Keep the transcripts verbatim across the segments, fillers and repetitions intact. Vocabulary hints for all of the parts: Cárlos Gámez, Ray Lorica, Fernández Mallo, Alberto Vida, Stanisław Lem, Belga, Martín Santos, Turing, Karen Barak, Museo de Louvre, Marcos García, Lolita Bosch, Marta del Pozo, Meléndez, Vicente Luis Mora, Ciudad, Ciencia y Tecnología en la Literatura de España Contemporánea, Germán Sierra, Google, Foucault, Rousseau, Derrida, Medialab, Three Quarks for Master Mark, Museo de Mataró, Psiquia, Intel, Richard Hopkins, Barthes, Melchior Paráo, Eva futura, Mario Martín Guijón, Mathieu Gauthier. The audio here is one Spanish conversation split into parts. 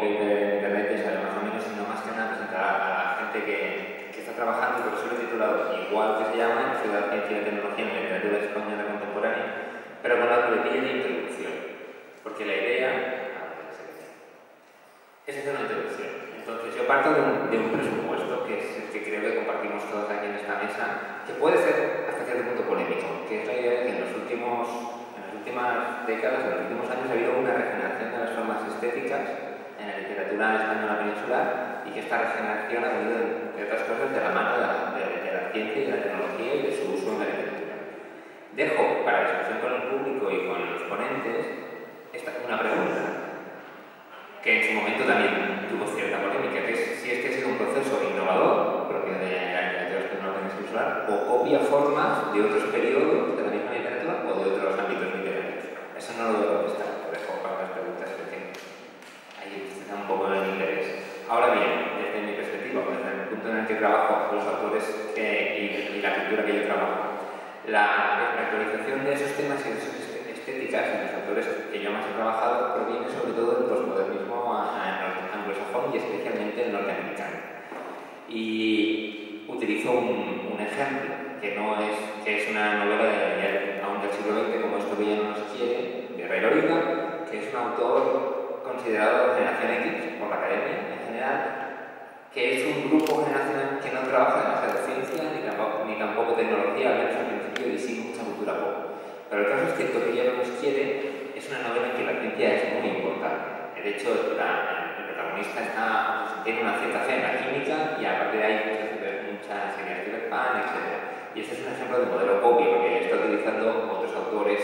de, de Ray Lorica, más o menos, sino más que nada presentar a la gente que, que está trabajando, por eso lo he titulado igual que se llama Ciudad, Ciencia y Tecnología en la Literatura de España Contemporánea, pero con la coletilla de introducción, porque la idea es hacer una introducción. Entonces yo parto de un, de un presupuesto que es el que creo que compartimos todos aquí en esta mesa, que puede ser hasta cierto punto polémico, que es la idea de que en los últimos, en las últimas décadas, en los últimos años ha habido una regeneración de las formas estéticas en la literatura española peninsular, y que esta regeneración ha venido, entre otras cosas, de la mano de la, de, de la ciencia y de la tecnología y de su uso en la literatura. Dejo para discusión con el público y con los ponentes esta una pregunta que en su momento también tuvo cierta polémica, que es si este ha sido un proceso innovador, propio de la literatura española peninsular, o copia formas de otros periodos de la misma literatura o de otros ámbitos literarios. Eso no lo debo contestar, lo dejo para las preguntas que tengo. Ahí está un poco el interés. Ahora bien, desde mi perspectiva, desde el punto en el que trabajo, los autores que, y, y la cultura que yo trabajo, la, la actualización de esos temas y de esos estéticas en los autores que yo más he trabajado proviene sobre todo del posmodernismo anglosajón y especialmente el norteamericano. Y utilizo un, un ejemplo que, no es, que es una novela de, aún del siglo veinte, como esto que ya no nos quiere, de Ray Lorica, que es un autor considerado Generación X por la academia en general, que es un grupo generacional que no trabaja demasiado ciencia ni tampoco, ni tampoco tecnología, al menos al principio, y sí mucha cultura pop. Pero el caso es que el que ya no nos quiere es una novela en que la ciencia es muy importante. De hecho, la, el protagonista está, tiene una cierta fe en la química y a partir de ahí muchas ideas que le van, etcétera. Y este es un ejemplo de modelo copia, porque está utilizando otros autores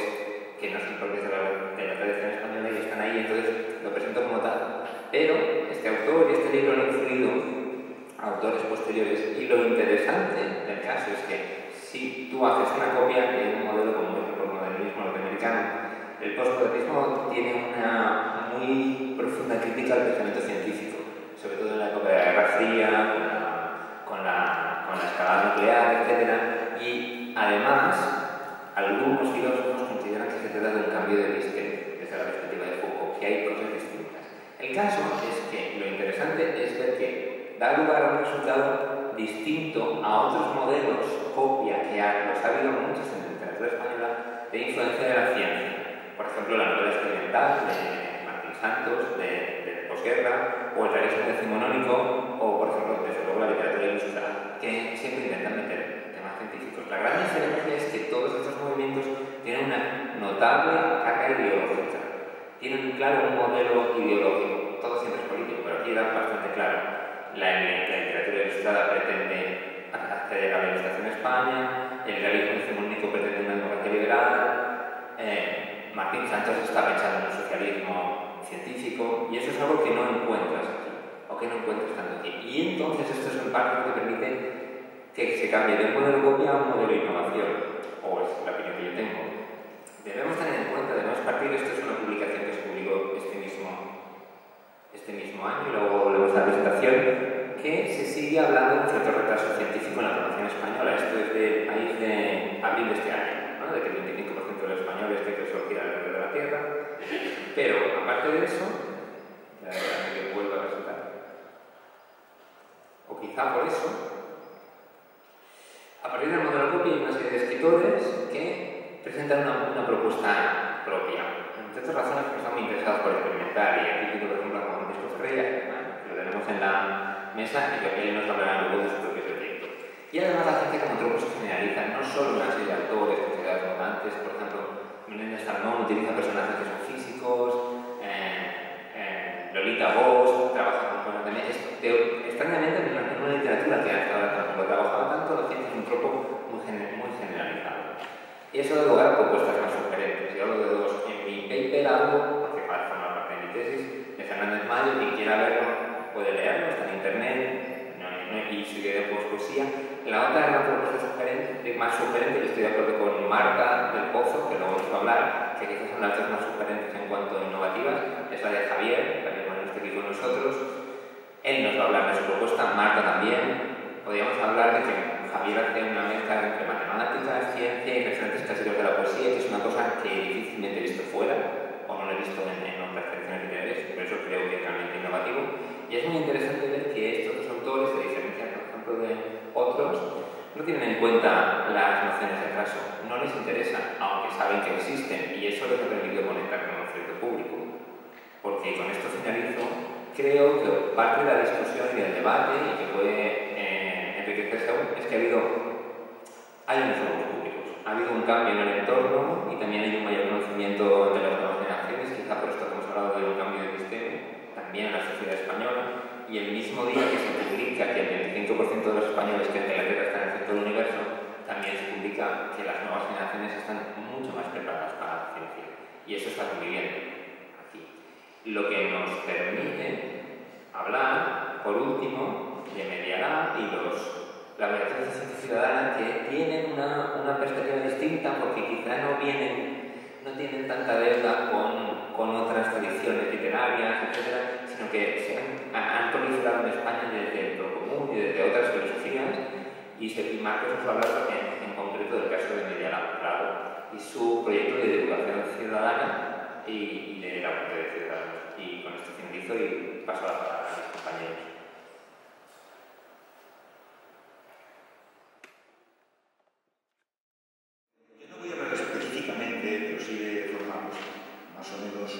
que no son propios de la, de la tradición española y están ahí, entonces lo presento como tal. Pero este autor y este libro lo han influido a autores posteriores, y lo interesante del caso es que si tú haces una copia de un modelo como el norteamericano, el postmodernismo tiene una muy profunda crítica al pensamiento científico, sobre todo en la época de la Guerra Fría, con la, con la, con la escalada nuclear, etcétera. Y además, algunos filósofos consideran que se trata de un cambio de misterio desde la perspectiva de Foucault, que hay cosas distintas. El caso es que lo interesante es ver que da lugar a un resultado distinto a otros modelos copia que los ha habido muchos en la literatura española, de influencia de la ciencia. Por ejemplo, la novela experimental de Martín Santos, de, de posguerra, o el realismo decimonónico, o por ejemplo, desde luego, la literatura ilustrada, que siempre intentan meter temas científicos. La gran diferencia es que todos estos movimientos tienen una notable carga ideológica, tienen claro un modelo ideológico, todo siempre es político, pero aquí era bastante claro. La, la literatura ilustrada pretende acceder a la ilustración en España, el realismo decimonónico pretende una democracia liberal, eh, Martín Santos está pensando en un socialismo científico, y eso es algo que no encuentras aquí, o que no encuentras tanto aquí. Y entonces esto es un parte que permite que se cambie de un modelo copia a un modelo de innovación, o es la opinión que yo tengo. Debemos tener en cuenta, debemos partir, esto es una publicación que se publicó este mismo, este mismo año, y luego volvemos a la presentación, que se sigue hablando de un cierto retraso científico en la población española. Esto es de país de abril de este año, ¿no? De que el veinticinco por ciento de los españoles tiene que surgir alrededor de la Tierra. Pero, aparte de eso, ya verán que vuelvo a presentar, o quizá por eso, a partir del modelo copia hay una serie de escritores que presentan una, una propuesta propia. Entre otras razones, porque están muy interesados por experimentar. Y aquí tengo, por ejemplo, a Francisco Ferreira, que lo tenemos en la mesa, y que ellos nos hablarán luego de su propio proyecto. Y además la ciencia como tropo se generaliza, no solo una serie de autores, considerados votantes, por ejemplo, Meléndez utiliza personajes que son físicos, eh, eh, Lolita Bosch trabaja con cosas de... Extrañamente, en una literatura que hasta ahora tampoco trabajaba tanto, la ciencia es un tropo muy, gener muy generalizado. Y eso da lugar a propuestas más sugerentes. Yo hablo de dos. En mi paper algo, porque para formar parte de mi tesis, de Fernández Mallo, quien quiera verlo puede leerlo, está en internet, no, no, y sigue de poesía. La otra es una propuesta sugerente, más sugerente, y estoy de acuerdo con Marta del Pozo, que luego nos va a hablar, que quizás son las dos más sugerentes en cuanto a innovativas, es la de Javier, Javier Moreno está aquí con nosotros, él nos va a hablar de su propuesta, Marta también. Podríamos hablar de que Javier hace una mezcla entre matemáticas, ciencia y referentes clásicos de la poesía, que es una cosa que difícilmente he visto fuera, o no lo he visto en, en otras tradiciones realidades, por eso creo que es realmente innovativo. Y es muy interesante ver que estos dos autores, a diferencia, por ejemplo, de otros, no tienen en cuenta las nociones de clase, no les interesa, aunque saben que existen, y eso les ha permitido conectar con el objeto público. Porque con esto finalizo, creo que parte de la discusión y del debate, y que puede eh, enriquecerse aún, es que ha habido, hay unos nuevos públicos, ha habido un cambio en el entorno y también hay un mayor conocimiento de las nuevas generaciones, quizá por esto que hemos hablado de un cambio de sistema, también en la sociedad española. Y el mismo día que se publica que el veinticinco por ciento de los españoles que en Inglaterra están en el centro del universo, también se publica que las nuevas generaciones están mucho más preparadas para la ciencia. Y eso está conviviendo aquí. Lo que nos permite hablar, por último, de Medialab y los laboratorios de ciencia ciudadana, que tienen una, una perspectiva distinta porque quizá no vienen, no tienen tanta deuda con, con otras tradiciones literarias, etcétera, sino que se han, han proliferado en España desde el Procomún y desde otras filosofías, y, y Marcos nos ha hablado en, en concreto del caso de Medialab, claro, y su proyecto de educación ciudadana y, y de la muerte de ciudadanos. Y con esto finalizo y paso a la palabra a mis compañeros. Yo no voy a hablar específicamente, pero sí de forma más o menos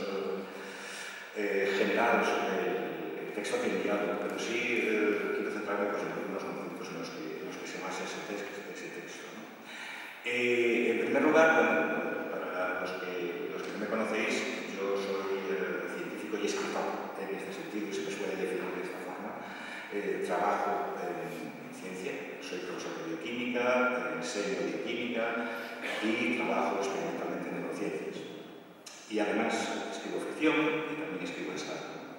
eh, general sobre texto que he enviado, pero sí eh, quiero centrarme pues, en algunos momentos en los que, en los que se basa ese texto. Ese texto, ¿no? Eh, en primer lugar, bueno, para los que, los que no me conocéis, yo soy eh, científico y escritor en este sentido, y se me puede definir de esta forma. Eh, trabajo en, en ciencia, soy profesor de bioquímica, enseño bioquímica y trabajo experimentalmente en neurociencias. Y además escribo ficción y también escribo ensayo.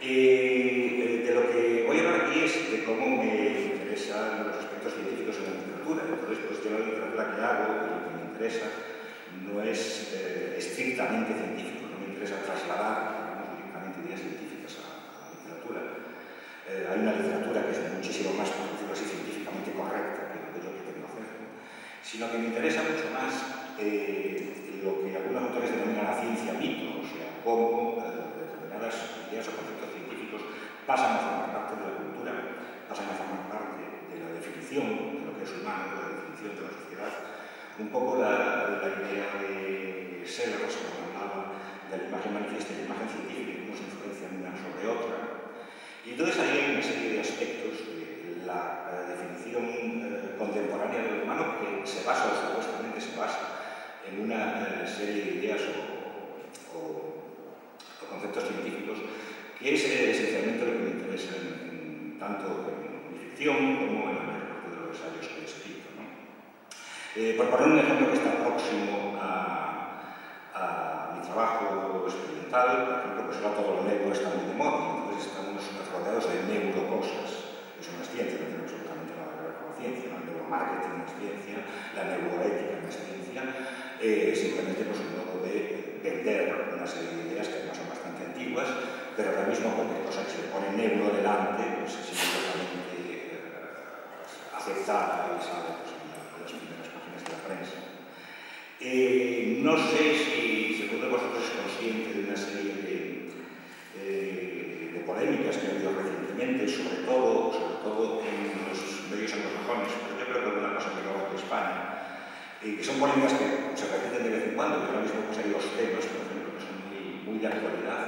Eh, de lo que voy a hablar aquí es de cómo me interesan los aspectos científicos en la literatura. Entonces, pues yo la literatura que hago, lo que me interesa, no es eh, estrictamente científico, no me interesa trasladar, digamos, directamente ideas científicas a, a la literatura. Eh, hay una literatura que es muchísimo más, por decirlo así, científicamente correcta que lo que yo pretendo hacer, ¿no? Sino que me interesa mucho más eh, lo que algunos autores denominan la ciencia mito, o sea, cómo eh, determinadas ideas o conceptos pasan a formar parte de la cultura, pasan a formar parte de la definición de lo que es humano, de la definición de la sociedad. Un poco la, la idea de Sellers, como hablaba, de la imagen manifiesta y la imagen científica, cómo se influencian una sobre otra. Y entonces ahí hay una serie de aspectos de la, la definición eh, contemporánea del humano que se basa, o supuestamente se basa, en una serie de ideas o, o, o conceptos científicos, que es eh, esencialmente lo que me interesa en, en, tanto en mi ficción como en la mayor parte de los ensayos que he escrito, ¿no? Eh, por poner un ejemplo que está próximo a, a mi trabajo experimental, por ejemplo, pues ahora todo lo negro está muy de moda, entonces estamos rodeados de neurocosas, que son las ciencias, no tienen absolutamente nada que ver con la ciencia, ¿no? El neuromarketing es ciencia, la neuroética es ciencia, eh, simplemente pues un modo de vender una serie de ideas que además son bastante antiguas, pero ahora mismo cualquier cosa que se le pone negro delante, pues es inmediatamente aceptada y sale de las primeras páginas de la prensa. Eh, no sé si seguro que vosotros es consciente de una serie de, eh, de polémicas que ha habido recientemente, sobre todo, sobre todo en los medios anglosajones, pero yo creo que es una cosa que acaba en España, eh, que son polémicas que se repiten de vez en cuando, pero ahora mismo pues hay dos temas, por ejemplo, que son muy, muy de actualidad.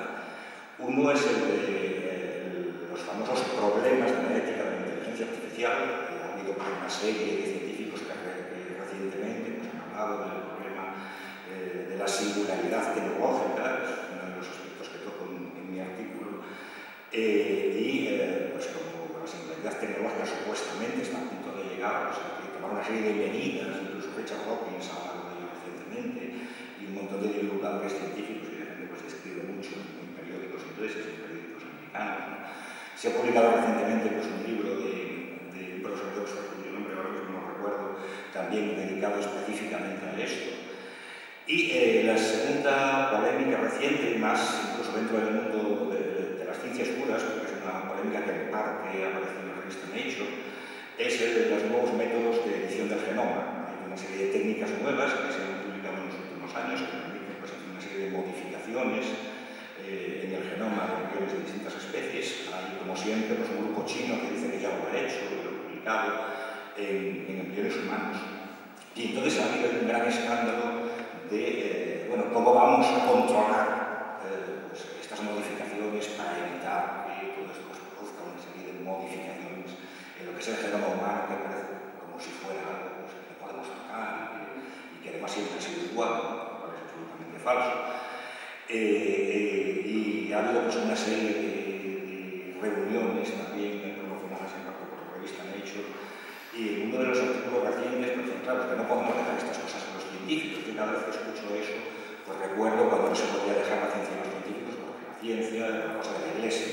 Uno es el de los famosos problemas de la ética de la inteligencia artificial. Ha habido una serie de científicos que eh, recientemente pues, han hablado del problema eh, de la singularidad tecnológica, es uno de los aspectos que toco en, en mi artículo, eh, y eh, pues, como la singularidad tecnológica supuestamente está a punto de llegar, pues, hay que tomar una serie de medidas, incluso Richard Hopkins ha hablado de ello recientemente, y un montón de divulgadores científicos que la gente pues, describe mucho ingleses, en periódicos americanos, ¿no? Se ha publicado recientemente pues, un libro de, de un profesor de Oxford, cuyo nombre ahora mismo no recuerdo, también dedicado específicamente a esto. Y eh, la segunda polémica reciente, más incluso dentro del mundo de, de las ciencias puras, porque es una polémica que en parte aparece en la revista Nature, es el de los nuevos métodos de edición del genoma. Hay una serie de técnicas nuevas que se han publicado en los últimos años que permiten pues, una serie de modificaciones. Eh, del genoma de distintas especies. Hay, como siempre, pues, un grupo chino que dice que ya lo ha hecho, que lo ha publicado en, en embriones humanos. Y entonces ha habido un gran escándalo de, eh, bueno, cómo vamos a controlar eh, pues, estas modificaciones para evitar que todo esto se produzca una serie de modificaciones en lo que es el genoma humano, que parece como si fuera algo pues, que podemos tocar y, y que además siempre ha sido igual, ¿no? Lo cual es absolutamente falso. Eh, eh, y ha habido pues, una serie de, de reuniones también promocionadas en parte por la revista Nature, y uno de los artículos recientes, pues claro, que no podemos dejar estas cosas a los científicos. Yo cada vez que escucho eso, pues recuerdo cuando no se podía dejar la ciencia a los científicos, porque la ciencia era una cosa de la iglesia.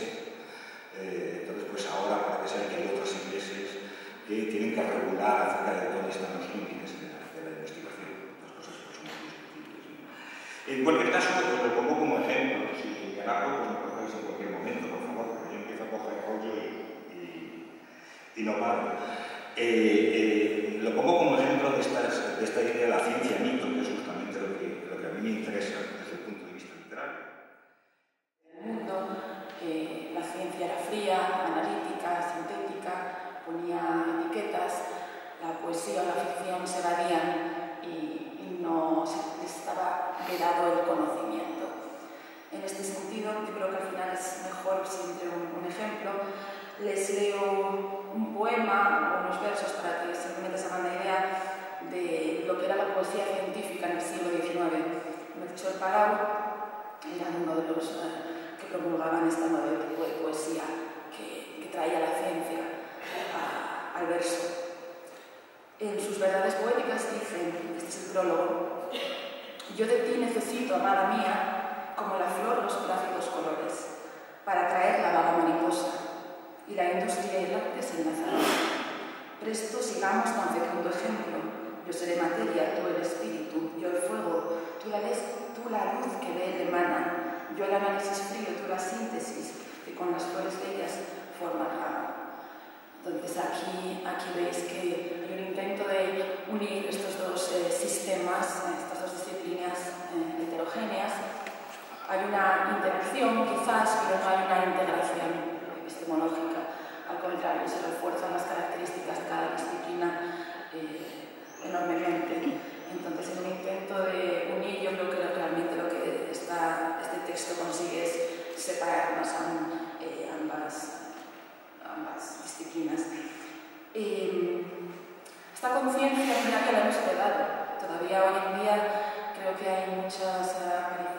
Eh, entonces, pues ahora parece ser que hay otras iglesias que tienen que regular acerca de dónde están los límites de la, de la investigación. Las cosas pues, son muy discutibles, ¿no? En cualquier caso, pues, lo pongo como ejemplo. Si agarro, pues me cortáis en cualquier momento, por favor, porque yo empiezo a coger rollo y, y, y no paro. Eh, eh, lo pongo como ejemplo de, estas, de esta idea de la ciencia mito, que es justamente lo que, lo que a mí me interesa desde el punto de vista literario. En el mundo, eh, la ciencia era fría, analítica, sintética, ponía etiquetas, la poesía o la ficción se evadían y, y no se estaba vedado el conocimiento. En este sentido, yo creo que al final es mejor siempre un, un ejemplo. Les leo un poema o unos versos para que simplemente se hagan la idea de lo que era la poesía científica en el siglo diecinueve. Melchior Paráo era uno de los que promulgaban este nuevo tipo de poesía que, que traía la ciencia a, al verso. En sus verdades poéticas dicen, este es el prólogo: yo de ti necesito, amada mía, como la flor los plácidos colores, para traer la vaga mariposa y la industria y la desenlazada. Presto sigamos tan fecundo ejemplo. Yo seré materia, tú el espíritu, yo el fuego, tú la, luz, tú la luz que de él emana, yo el análisis frío, tú la síntesis, que con las flores de ellas forman jama. Entonces aquí, aquí veis que hay un intento de unir estos dos eh, sistemas, estas dos disciplinas eh, heterogéneas. Hay una interacción quizás, pero no hay una integración epistemológica. Al contrario, se refuerzan las características de cada disciplina eh, enormemente. Entonces, en un intento de unir, yo creo que realmente lo que esta, este texto consigue es separar más aún eh, ambas, ambas disciplinas. Eh, esta conciencia, al final, ya la hemos quedado. Todavía hoy en día creo que hay muchas apariciones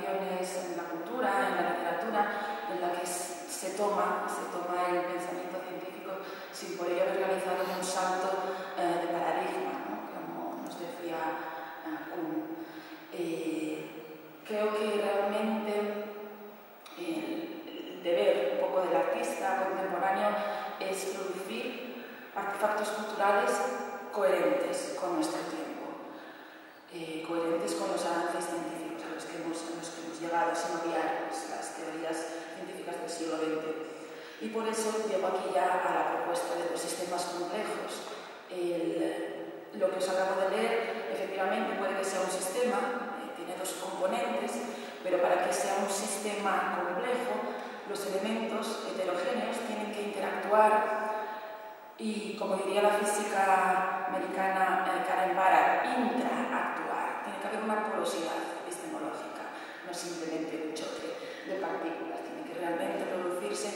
en la cultura, en la literatura, en la que es Se toma, se toma el pensamiento científico sin por ello haber realizado un salto eh, de paradigma, ¿no? Como nos decía Kuhn. Eh, eh, creo que realmente eh, el deber un poco del artista contemporáneo es producir artefactos culturales coherentes con nuestro tiempo, eh, coherentes con los avances científicos a los que hemos, a los que hemos llegado, sin obviar las teorías científicas del siglo veinte. Y por eso llego aquí ya a la propuesta de los sistemas complejos. El, lo que os acabo de leer, efectivamente, puede que sea un sistema, eh, tiene dos componentes, pero para que sea un sistema complejo, los elementos heterogéneos tienen que interactuar y, como diría la física americana Karen Barak, intraactuar. Tiene que haber una porosidad epistemológica, no simplemente un choque de partículas. Realmente producirse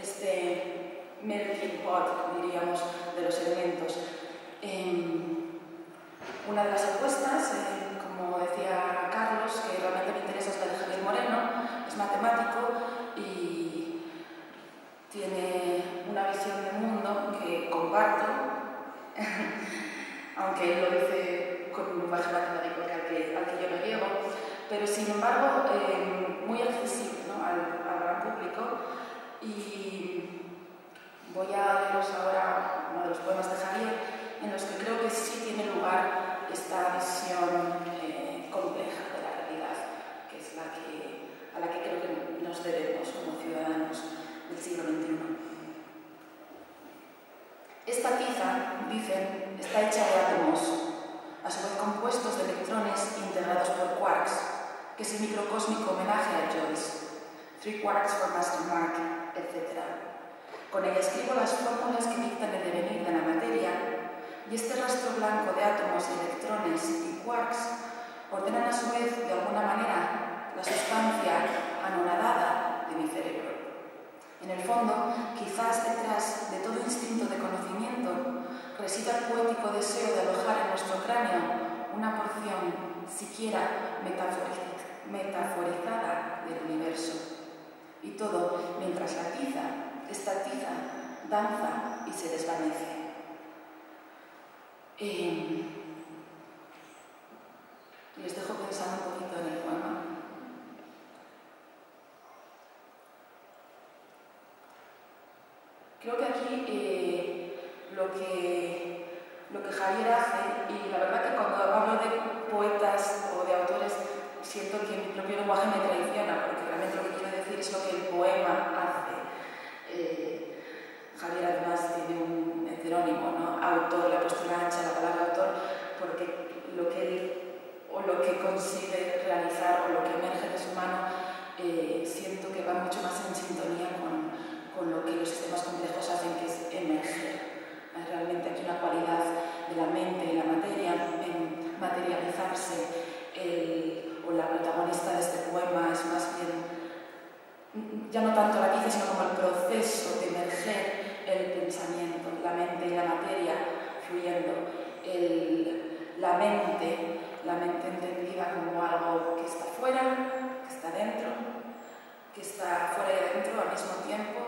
este melting pot, diríamos, de los elementos. Eh, una de las apuestas, eh, como decía Carlos, que realmente me interesa, es la de Javier Moreno, es matemático y tiene una visión del mundo que comparto, aunque él lo dice con un lenguaje matemático al que, al que yo no llego, pero sin embargo eh, muy accesible, ¿no? al público. Y voy a leeros ahora uno de los poemas de Javier, en los que creo que sí tiene lugar esta visión eh, compleja de la realidad, que es la que, a la que creo que nos debemos como ciudadanos del siglo veintiuno. Esta tiza, dicen, está hecha de átomos, a su vez compuestos de electrones integrados por quarks, que es el microcósmico homenaje a Joyce. Three Quarks for Master Mark, etcétera. Con ella escribo las fórmulas que dictan el devenir de la materia, y este rastro blanco de átomos, electrones y quarks ordenan a su vez, de alguna manera, la sustancia anonadada de mi cerebro. En el fondo, quizás detrás de todo instinto de conocimiento, resida el poético deseo de alojar en nuestro cráneo una porción, siquiera metaforizada, del universo. Y todo mientras la tiza, esta tiza, danza y se desvanece. Eh, les dejo pensando un poquito en el poema. Creo que aquí eh, lo, que, lo que Javier hace, y la verdad que cuando hablo de poetas o de autores siento que mi propio lenguaje me traiciona, porque realmente lo que quiero decir es lo que el poema hace. Eh, Javier además tiene un heterónimo, ¿no? Autor, le ha puesto una hacha a la palabra autor, porque lo que él, o lo que consigue realizar, o lo que emerge de su mano, eh, siento que va mucho más en sintonía con, con lo que los sistemas complejos hacen, que es emerger. Hay realmente aquí una cualidad de la mente y la materia en materializarse. El, o la protagonista de este poema es más bien, ya no tanto la tiza, sino como el proceso de emerger el pensamiento, la mente y la materia fluyendo. El, la mente, la mente entendida como algo que está fuera, que está dentro, que está fuera y dentro al mismo tiempo,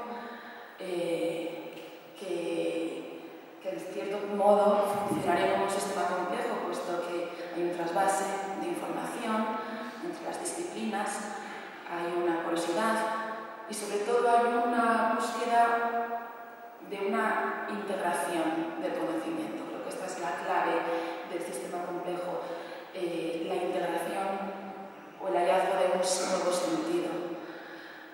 eh, que, que en cierto modo funcionaría como un sistema complejo, puesto que hay un trasvase de información entre las disciplinas, hay una porosidad y sobre todo hay una búsqueda de una integración del conocimiento. Creo que esta es la clave del sistema complejo, eh, la integración o el hallazgo de un nuevo sentido.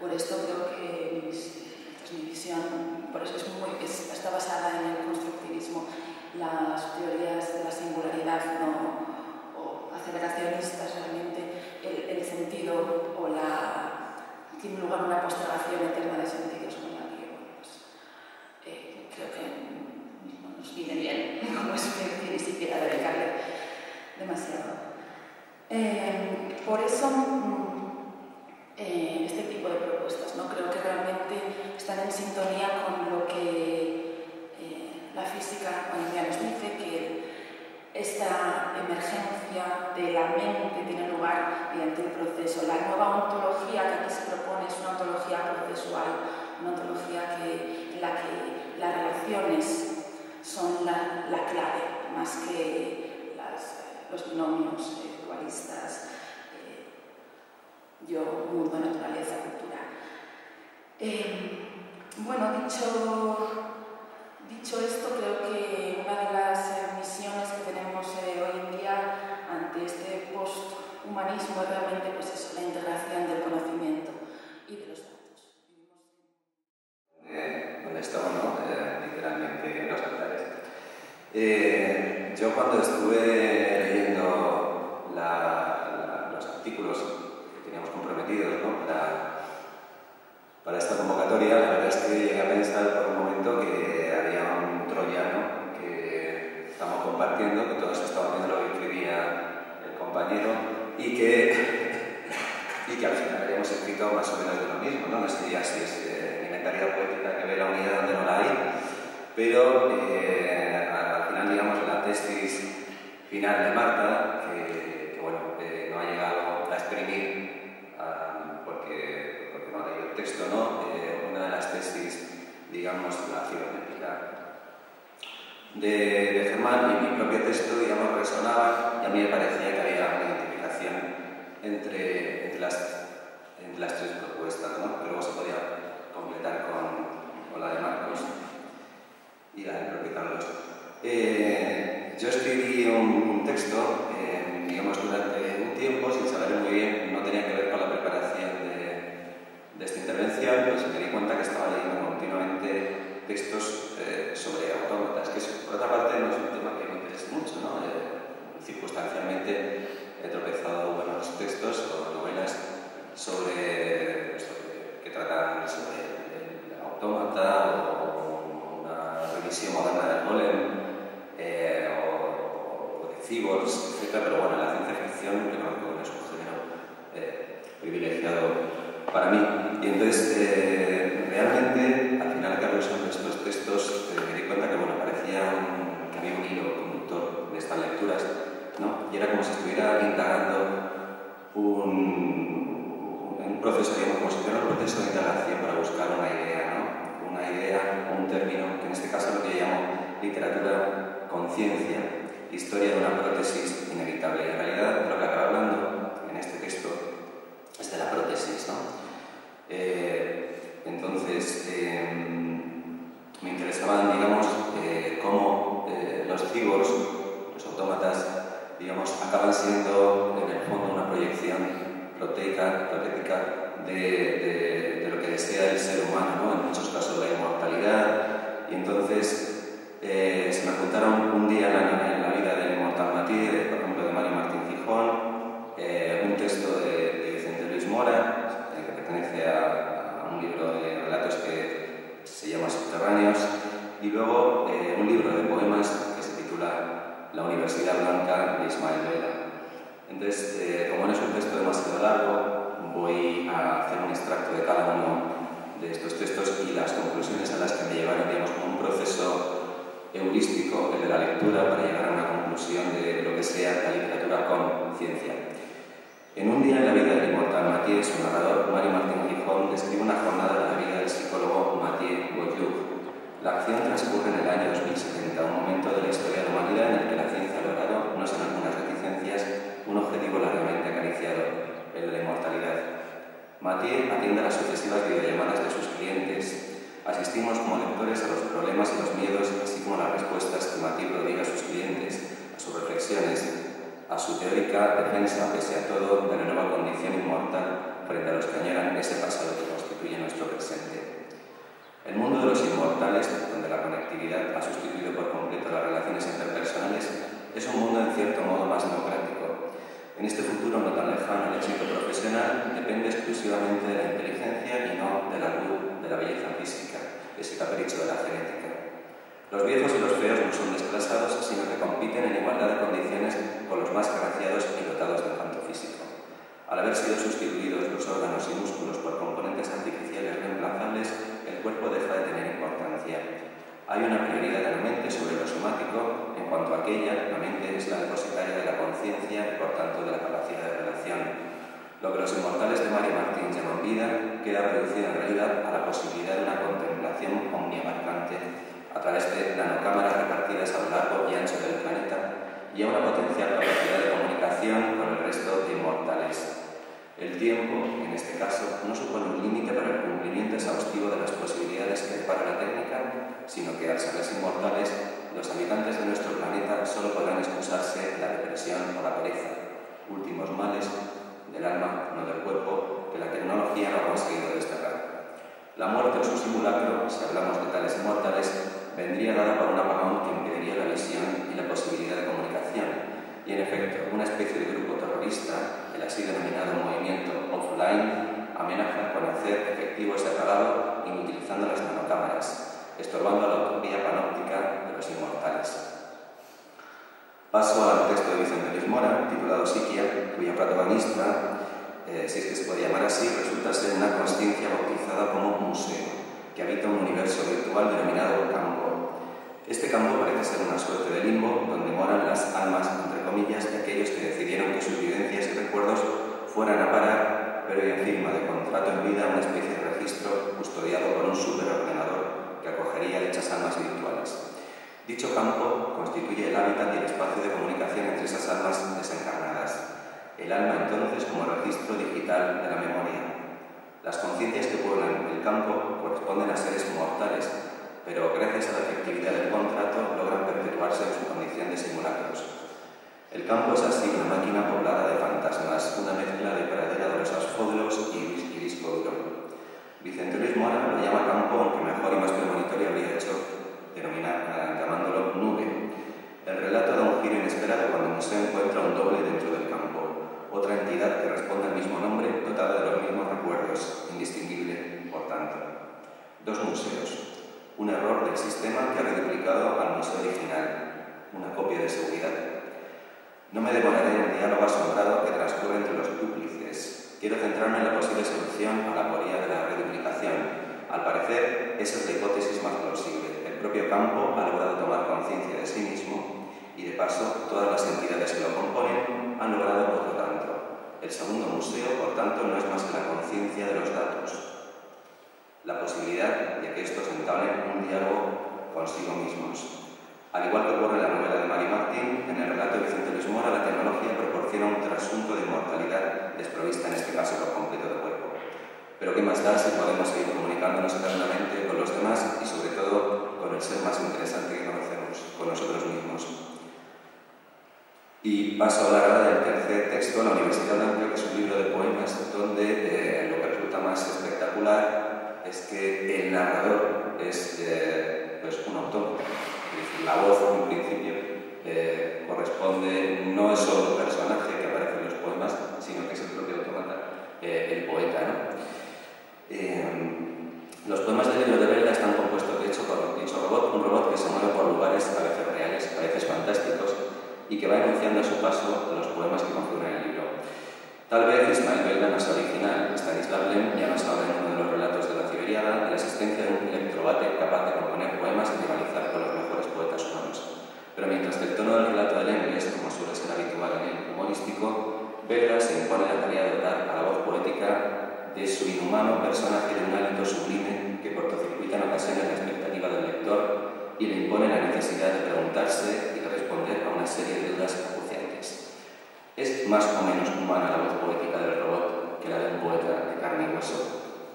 Por esto creo que esta es mi visión, por eso es muy, es, está basada en el constructivismo, las teorías de la singularidad, ¿no? O aceleracionistas, realmente el, el sentido o la, tiene lugar una postergación eterna de sentidos con la que, bueno, pues, eh, creo que no nos viene bien, como es que ni siquiera dedicarle demasiado. Eh, por eso eh, este tipo de propuestas, ¿no? Creo que realmente están en sintonía con lo que la física hoy en día nos dice, que esta emergencia de la mente tiene lugar mediante el proceso. La nueva ontología que aquí se propone es una ontología procesual, una ontología que, en la que las relaciones son la, la clave, más que las, los binomios dualistas, eh, yo, mundo, naturaleza, cultura. Eh, bueno, dicho... Dicho esto, creo que una de las misiones que tenemos eh, hoy en día ante este post-humanismo es realmente, pues eso, la integración del conocimiento y de los datos. Eh, bueno, esto no, eh, literalmente los altares. Eh, yo cuando estuve leyendo la, la, los artículos que teníamos comprometidos, ¿no? para, para esta convocatoria, la verdad es que llegué a pensar por un momento que troyano que estamos compartiendo, que todos estamos viendo lo que escribía el compañero y que, y que al final habíamos escrito más o menos de lo mismo, no, no sería así, es eh, mi mentalidad poética que ve la unidad donde no la hay, pero eh, al final, digamos, la tesis final de Marta, que, que bueno, eh, no ha llegado a exprimir ah, porque, porque no ha leído el texto, ¿no? Eh, una de las tesis, digamos, la cibernética De, de Germán y mi propio texto, digamos, resonaba y a mí me parecía que había una identificación entre, entre, las, entre las tres propuestas, ¿no? Que luego se podía completar con, con la de Marcos y la del propio Carlos. Eh, yo escribí un, un texto, eh, digamos, durante un tiempo, sin saber muy bien, no tenía que ver con la preparación de, de esta intervención, pero se me di cuenta que estaba leyendo continuamente textos eh, sobre autómatas, que por otra parte no es un tema que me interese mucho, ¿no? Eh, circunstancialmente he tropezado buenos textos o novelas sobre, sobre cibors, etcétera, pero bueno, la ciencia ficción que no es un género eh, privilegiado para mí. Y entonces, eh, realmente, al final que revisando estos textos, eh, me di cuenta que, bueno, parecían que había un hilo conductor de estas lecturas, ¿no? Y era como si estuviera indagando un, un proceso, digamos, como si fuera un proceso de indagación para buscar una idea, ¿no? Una idea o un término, que en este caso es lo que yo llamo literatura conciencia, historia de una prótesis inevitable. Y en realidad, de lo que acaba hablando en este texto es de la prótesis, ¿no? Eh, entonces, eh, me interesaban, digamos, eh, cómo eh, los cyborgs, los autómatas, digamos, acaban siendo, en el fondo, una proyección proteica, protética de, de, de lo que desea el ser humano, ¿no? En muchos casos, la inmortalidad. Y entonces, Eh, se me juntaron un día en la, en la vida del inmortal Mathieu, por ejemplo, de Mario Martín Guijón, eh, un texto de, de Vicente Luis Mora, eh, que pertenece a, a un libro de relatos que se llama Subterráneos, y luego eh, un libro de poemas que se titula La Universidad Blanca de Ismael Belga. Entonces, eh, como no es un texto demasiado largo, voy a hacer un extracto de cada uno de estos textos y las conclusiones a las que me llevaron, digamos, como un proceso heurístico, el de la lectura, para llegar a una conclusión de lo que sea la literatura con ciencia. En un día en la vida del inmortal Mathieu, su narrador, Mario Martín Guijón, describe una jornada de la vida del psicólogo Mathieu Gauthier. La acción transcurre en el año dos mil setenta, un momento de la historia de la humanidad en el que la ciencia ha logrado, no sin algunas reticencias, un objetivo largamente acariciado, el de la inmortalidad. Mathieu atiende a las sucesivas videollamadas de sus clientes. Asistimos como lectores a los problemas y los miedos, así como las respuestas que Mathieu prodiga a sus clientes, a sus reflexiones, a su teórica defensa, pese a todo, de la nueva condición inmortal frente a los que añoran ese pasado que constituye nuestro presente. El mundo de los inmortales, donde la conectividad ha sustituido por completo las relaciones interpersonales, es un mundo en cierto modo más democrático. En este futuro no tan lejano, el éxito profesional depende exclusivamente de la inteligencia y no de la luz, de la belleza física, ese capricho de la genética. Los viejos y los feos no son desplazados, sino que compiten en igualdad de condiciones con los más agraciados y dotados de encanto físico. Al haber sido sustituidos los órganos y músculos por componentes artificiales reemplazables, el cuerpo deja de tener importancia. Hay una prioridad de la mente sobre lo somático, en cuanto a aquella, la mente es la depositaria de la conciencia y por tanto de la capacidad de relación. Lo que los inmortales de Mario Martín llaman vida queda reducido en realidad a la posibilidad de una contemplación omniabarcante a través de nanocámaras repartidas a lo largo y ancho del planeta y a una potencial capacidad de comunicación con el resto de inmortales. El tiempo, en este caso, no supone un límite para el cumplimiento exhaustivo de las posibilidades que depara la técnica, sino que al saberse inmortales, los habitantes de nuestro planeta solo podrán excusarse de la depresión o la pereza, últimos males del alma, no del cuerpo, que la tecnología no ha conseguido desterrar. La muerte o su simulacro, si hablamos de tales inmortales, vendría dada por un apagón que impediría la visión y la posibilidad de comunicación. Y en efecto, una especie de grupo terrorista, el así denominado movimiento offline, amenaza con hacer efectivo ese apagado inutilizando las nanocámaras, estorbando la utopía panóptica de los inmortales. Paso al texto de Vicente Luis Mora, titulado Psiquia, cuya protagonista, eh, si es que se puede llamar así, resulta ser una conciencia bautizada como museo, que habita un universo virtual denominado campo. Este campo parece ser una suerte de limbo donde moran las almas, entre comillas, de aquellos que decidieron que sus vivencias y recuerdos fueran a parar, pero en firma de contrato en vida, una especie de registro custodiado por un superordenador que acogería dichas almas virtuales. Dicho campo constituye el hábitat y el espacio de comunicación entre esas almas desencarnadas. El alma, entonces, como registro digital de la memoria. Las conciencias que pueblan el campo corresponden a seres mortales, pero gracias a la efectividad del contrato logran perpetuarse en su condición de simulacros. El campo es así una máquina poblada de fantasmas, una mezcla de pradera de los asfódulos y disco duro. Vicente Luis Mora lo llama campo, aunque mejor y más premonitorio habría hecho denominar, llamándolo nube. El relato da un giro inesperado cuando el museo encuentra un doble dentro del campo, otra entidad que responde al mismo nombre, dotada de los mismos recuerdos, indistinguible, por tanto. Dos museos. Un error del sistema que ha reduplicado al museo original, una copia de seguridad. No me demoraré en el diálogo asombrado que transcurre entre los dúplices. Quiero centrarme en la posible solución a la teoría de la reduplicación. Al parecer, esa es la hipótesis más plausible. El propio campo ha logrado tomar conciencia de sí mismo y, de paso, todas las entidades que lo componen han logrado otro tanto. El segundo museo, por tanto, no es más que la conciencia de los datos. La posibilidad de que estos entablen un diálogo consigo mismos. Al igual que ocurre en la novela de Mario Martín, en el relato de Vicente Luis Mora, la tecnología proporciona un trasunto de inmortalidad desprovista en este caso por completo de cuerpo. Pero qué más da si podemos seguir comunicándonos eternamente con los demás y sobre todo con el ser más interesante que conocemos, con nosotros mismos. Y paso a hablar ahora del tercer texto, La Universidad Blanca, que es un libro de poemas donde eh, lo que resulta más espectacular es que el narrador es eh, pues un autónomo. La voz, en principio, eh, corresponde, no es solo un personaje que aparece en los poemas, sino que es el propio autómata, eh, el poeta, ¿no? Eh, los poemas del libro de Belga están compuestos, de hecho, por dicho robot, un robot que se mueve por lugares a veces reales, a veces fantásticos, y que va enunciando a su paso los poemas que configuran el libro. Tal vez Ismael Belga no es original, Stanisław Lem ya nos habla en uno de los relatos de la Tiberiada de la existencia de un electrobate capaz de componer poemas y rivalizar con los Pero mientras que el tono del relato de Lem es, como suele ser habitual en el humorístico, Belga se impone la tarea de dotar a la voz poética de su inhumano personaje de un hálito sublime que cortocircuita en ocasiones la expectativa del lector y le impone la necesidad de preguntarse y de responder a una serie de dudas acuciantes. ¿Es más o menos humana la voz poética del robot que la del poeta de carne y hueso?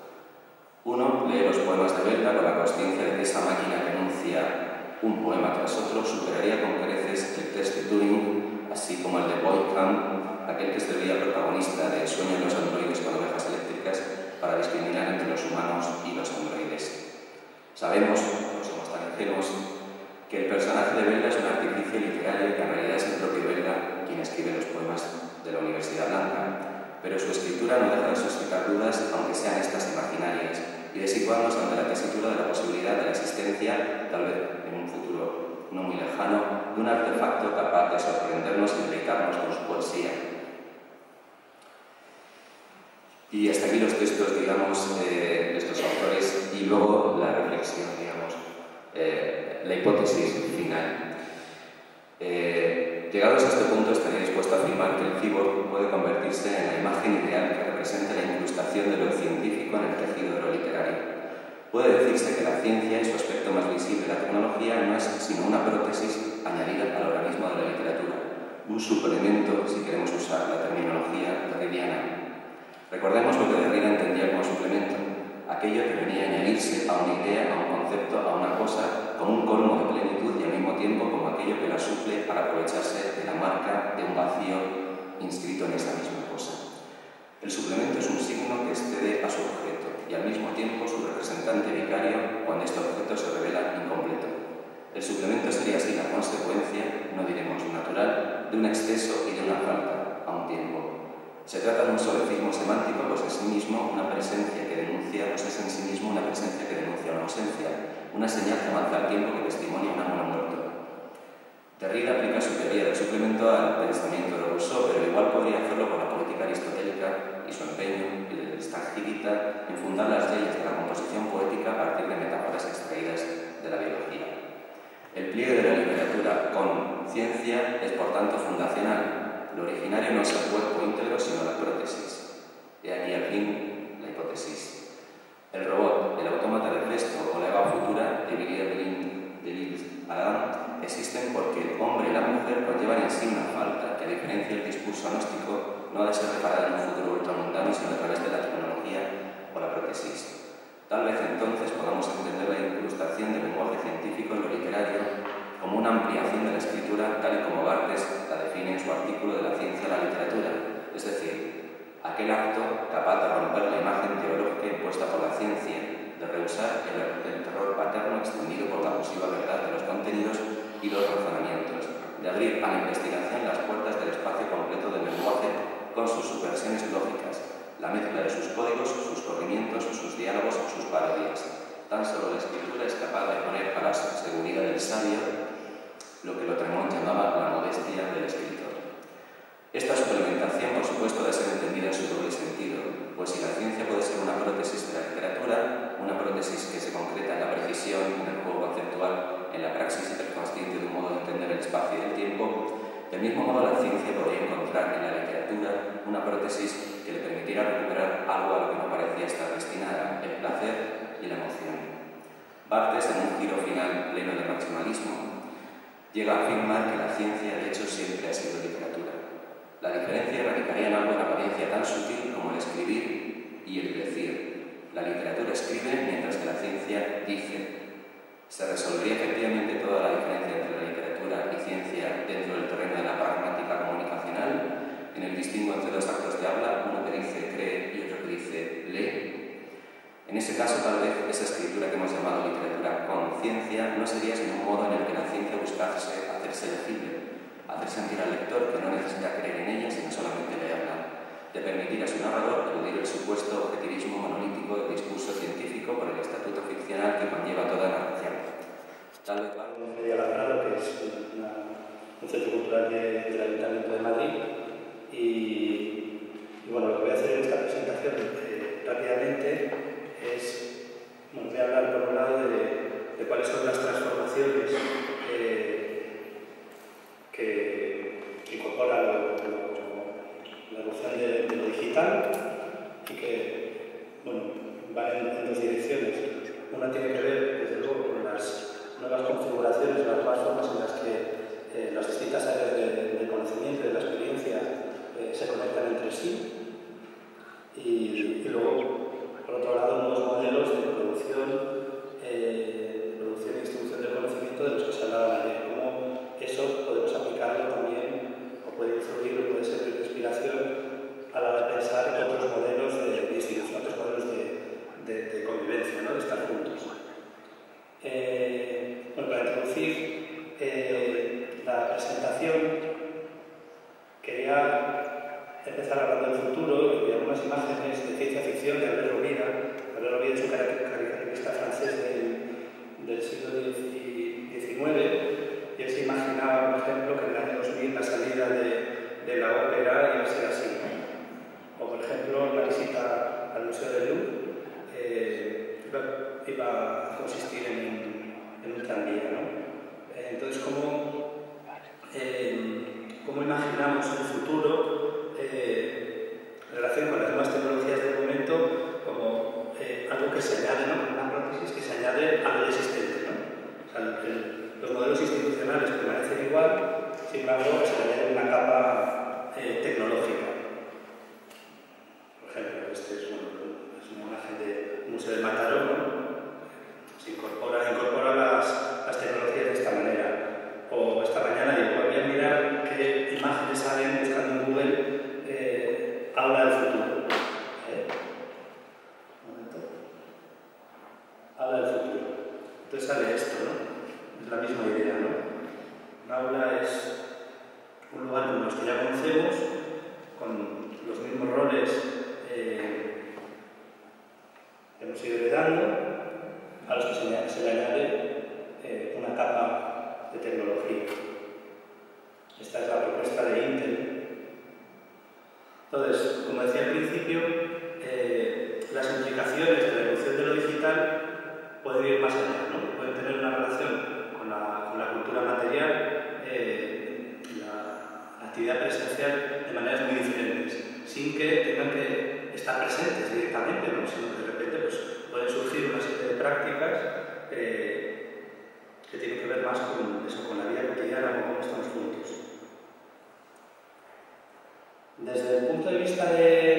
Uno lee los poemas de Belga con la consciencia de que esa máquina que enuncia un poema tras otro superaría con creces el test de Turing, así como el de Boyd, aquel que servía protagonista de El sueño de los androides con ovejas eléctricas para discriminar entre los humanos y los androides. Sabemos, no somos tan ingenuos, que el personaje de Belga es un artificio literario que en realidad es el propio Belga quien escribe los poemas de la Universidad Blanca, pero su escritura no deja de suscitar dudas, aunque sean estas imaginarias, y de situarnos ante la tesitura de la posibilidad de la existencia, tal vez en un futuro no muy lejano, de un artefacto capaz de sorprendernos y deleitarnos con su poesía. Y hasta aquí los textos, digamos, eh, de estos autores y luego la reflexión, digamos, eh, la hipótesis final. Eh, llegados a este punto, estaría dispuesto a afirmar que el cyborg puede convertirse en la imagen ideal que representa la incrustación de lo científico en el tejido de lo literario. Puede decirse que la ciencia, en su aspecto más visible, la tecnología, no es sino una prótesis añadida al organismo de la literatura, un suplemento, si queremos usar la terminología derridiana. Recordemos lo que Derrida entendía como suplemento, aquello que venía a añadirse a una idea, a un concepto, a una cosa, como un colmo de plenitud y al mismo tiempo como aquello que la suple para aprovecharse de la marca de un vacío inscrito en esa misma cosa. El suplemento es un signo que excede a su objeto y al mismo tiempo su representante vicario cuando este objeto se revela incompleto. El suplemento sería así la consecuencia, no diremos natural, de un exceso y de una falta a un tiempo. Se trata de un solecismo semántico, pues en sí mismo una presencia que denuncia, pues es en sí mismo una presencia que denuncia una ausencia, una señal que avanza al tiempo que testimonia un amor muerto. Derrida aplica su teoría del suplemento al pensamiento de Rousseau, pero igual podría hacerlo con la política aristotélica y su empeño Stangirita en fundar las leyes de la composición poética a partir de metáforas extraídas de la biología. El pliegue de la literatura con ciencia es por tanto fundacional. Lo originario no es el cuerpo íntegro sino la prótesis. He aquí al fin la hipótesis. El robot, el autómata de gesto o la Eva futura de Villiers de l'Isle-Adam existen porque el hombre y la mujer conllevan en sí una falta que, a diferencia del discurso gnóstico, no ha de ser reparada en un futuro ultramundano, sino a través de la tecnología o la prótesis. Tal vez entonces podamos entender la incrustación del lenguaje científico en lo literario como una ampliación de la escritura, tal y como Barthes la define en su artículo de la ciencia a la literatura, es decir, aquel acto capaz de romper la imagen teológica impuesta por la ciencia, de rehusar el, el terror paterno extendido por la abusiva verdad de los contenidos y los razonamientos, de abrir a la investigación las puertas del espacio completo del lenguaje con sus subversiones lógicas, la mezcla de sus códigos, sus corrimientos, sus diálogos, sus parodias. Tan solo la escritura es capaz de poner para la seguridad del sabio lo que Lotremont llamaba la modestia del escritor. Esta suplementación, por supuesto, debe ser entendida en su doble sentido, pues si la ciencia puede ser una prótesis de la literatura, una prótesis que se concreta en la precisión, en el juego conceptual, en la praxis hiperconsciente de un modo de entender el espacio y el tiempo, del mismo modo la ciencia podría encontrar en la literatura una prótesis que le permitiera recuperar algo a lo que no parecía estar destinada, el placer y la emoción. Barthes, en un giro final pleno de maximalismo, llega a afirmar que la ciencia, de hecho, siempre ha sido literatura. La diferencia radicaría en algo de apariencia tan sutil como el escribir y el decir. La literatura escribe mientras que la ciencia dice. Se resolvería efectivamente toda la diferencia entre la literatura y ciencia dentro del terreno de la pragmática comunicacional, en el distingo entre dos actos de habla, uno que dice cree y otro que dice lee. En ese caso, tal vez esa escritura que hemos llamado literatura con ciencia no sería sino un modo en el que la ciencia buscase hacerse legible, hacer sentir al lector que no necesita creer en ella, sino solamente leerla, de permitir a su narrador eludir el supuesto objetivismo monolítico del discurso científico por el estatuto ficcional que conlleva toda la narración. Tal vez un Medialab, que es una, un centro cultural del de Ayuntamiento de Madrid, y, y bueno, lo que voy a hacer en esta presentación eh, rápidamente es, bueno, voy a hablar por un lado de, de cuáles son las transformaciones eh, que incorpora lo, lo, la noción de, de lo digital y que, bueno, va en, en dos direcciones. Una tiene que ver, desde luego, con las nuevas configuraciones, las nuevas formas en las que eh, las distintas áreas del de conocimiento y de la experiencia eh, se conectan entre sí. Y, y luego, por otro lado, nuevos modelos de producción, eh, producción e distribución del conocimiento de los que se hablaba ayer. Eso podemos aplicarlo también, o puede influir, o puede servir de inspiración a la hora de pensar en otros modelos de distribución, otros modelos de, de, de convivencia, ¿no? De estar juntos. Eh, bueno, para introducir eh, la presentación, quería empezar hablando del futuro y de algunas imágenes de ciencia ficción de Alberto Vida. Alberto Vida es un caricaturista francés del, del siglo diecinueve. Y él se imaginaba, por ejemplo, que en el año dos mil la salida de, de la ópera iba a ser así. O, por ejemplo, la visita al Museo de Louvre eh, iba, iba a consistir en, en un tranvía, ¿no? Eh, entonces, ¿cómo, eh, ¿cómo imaginamos el futuro eh, en relación con las nuevas tecnologías del momento como eh, algo que se añade, ¿no? Una prótesis que se añade a lo existente, ¿no? O sea, el, los modelos institucionales permanecen igual, sin embargo, se añade una capa eh, tecnológica. Por ejemplo, este es, un, es una imagen del Museo de Mataró, ¿no? Se incorpora, incorpora las, las tecnologías de esta manera. O esta mañana digo, voy a mirar qué imágenes salen buscando en Google eh, habla del futuro. ¿Eh? Un momento. Habla del futuro. Entonces sale esto, ¿no? Es la misma idea, ¿no? La aula es un lugar como los que ya conocemos, con los mismos roles eh, que hemos ido heredando, a los que se, se le añade eh, una capa de tecnología. Esta es la propuesta de Intel. Entonces, como decía al principio, eh, las implicaciones de la evolución de lo digital pueden ir más allá, ¿no? Pueden tener una relación La, la cultura material, eh, la, la actividad presencial de maneras muy diferentes, sin que tengan que estar presentes directamente, ¿no? Sino que de repente pues, pueden surgir una serie de prácticas eh, que tienen que ver más con eso, con la vida cotidiana, con cómo estamos juntos. Desde el punto de vista de